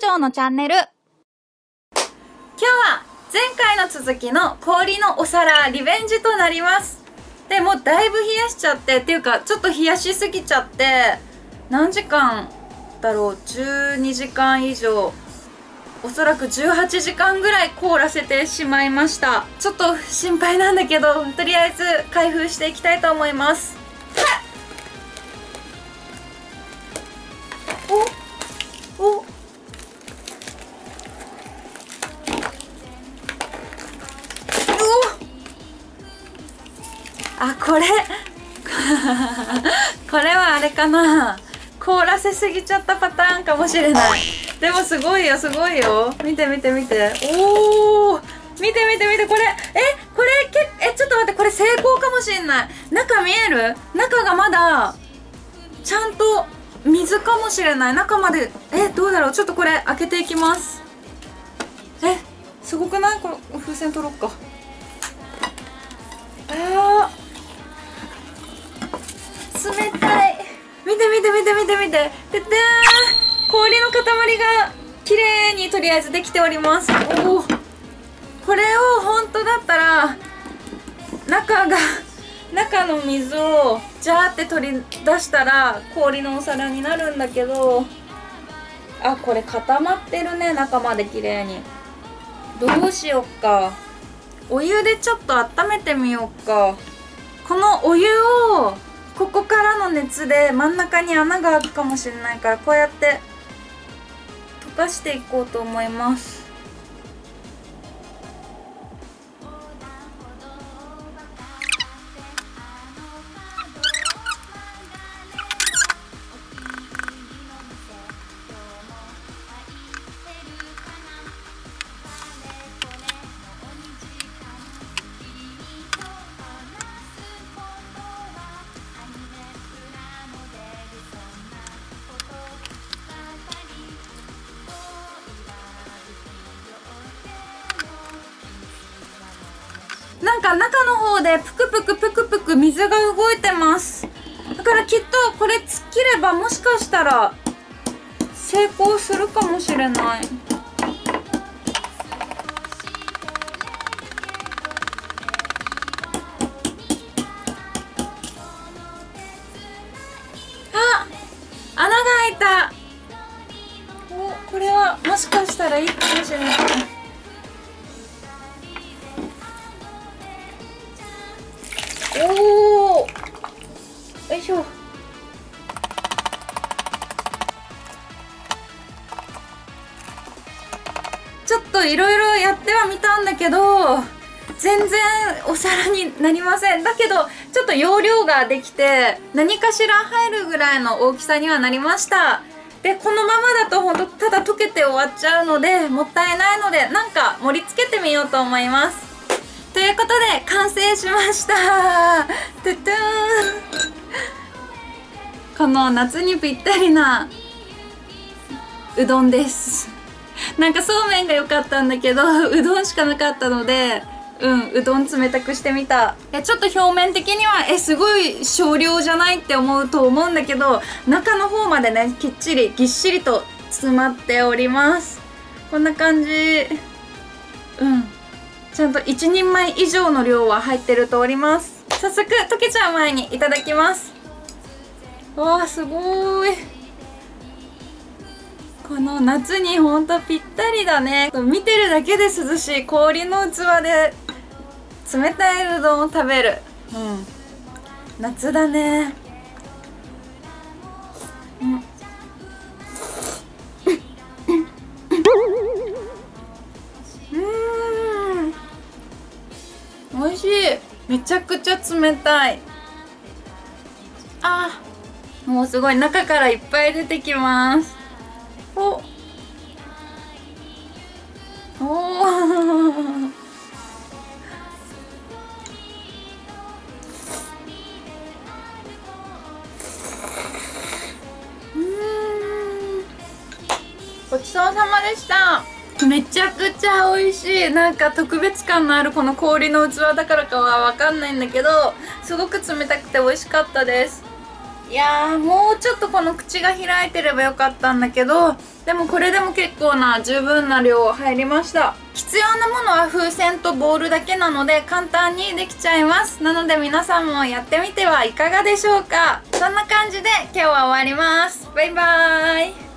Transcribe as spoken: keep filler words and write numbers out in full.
町のチャンネル。今日は前回の続きの氷のお皿リベンジとなります。でもうだいぶ冷やしちゃってっていうかちょっと冷やしすぎちゃって、何時間だろう、じゅうにじかん以上、おそらくじゅうはちじかんぐらい凍らせてしまいました。ちょっと心配なんだけど、とりあえず開封していきたいと思います。おお、あ、これこれはあれかな、凍らせすぎちゃったパターンかもしれない。でもすごいよ、すごいよ、見て見て見て、おお、見て見て見て、これ、え、これけ、え、ちょっと待って、これ成功かもしれない。中見える？中がまだちゃんと水かもしれない。中まで、え、どうだろう、ちょっとこれ開けていきます。え、すごくない？これ風船取ろっか。あー、冷たい。見て見て見て見て見て、ててーん、氷の塊が綺麗にとりあえずできております。おお、これを本当だったら中が中の水をジャーって取り出したら氷のお皿になるんだけど、あ、これ固まってるね、中まで綺麗に。どうしよっか、お湯でちょっと温めてみようか。このお湯をここからの熱で真ん中に穴が開くかもしれないから、こうやって溶かしていこうと思います。なんか中の方でぷくぷくぷくぷく水が動いてます。だからきっとこれ突っ切ればもしかしたら成功するかもしれない。あ、穴が開いた。お、これはもしかしたらいいかもしれない。おお、よいしょ。ちょっといろいろやってはみたんだけど全然お皿になりません。だけどちょっと容量ができて何かしら入るぐらいの大きさにはなりました。でこのままだとほんとただ溶けて終わっちゃうのでもったいないので、なんか盛り付けてみようと思います。ということで完成しました。トゥトゥーンこの夏にぴったりなうどんです。なんかそうめんが良かったんだけどうどんしかなかったので、うん、うどん冷たくしてみた。いや、ちょっと表面的にはえすごい少量じゃないって思うと思うんだけど、中の方までねきっちりぎっしりと詰まっております。こんな感じ。うん、ちゃんといちにんまえ以上の量は入ってるとおります。早速溶けちゃう前にいただきます。わー、すごーい。この夏にほんとぴったりだね。見てるだけで涼しい氷の器で冷たいうどんを食べる、うん、夏だね、うん美味しい。めちゃくちゃ冷たい。あー、もうすごい中からいっぱい出てきます。おおーごちそうさまでした。めちゃくちゃ美味しい。なんか特別感のあるこの氷の器だからかは分かんないんだけど、すごく冷たくて美味しかったです。いやー、もうちょっとこの口が開いてればよかったんだけど、でもこれでも結構な十分な量入りました。必要なものは風船とボールだけなので簡単にできちゃいます。なので皆さんもやってみてはいかがでしょうか。そんな感じで今日は終わります。バイバーイ。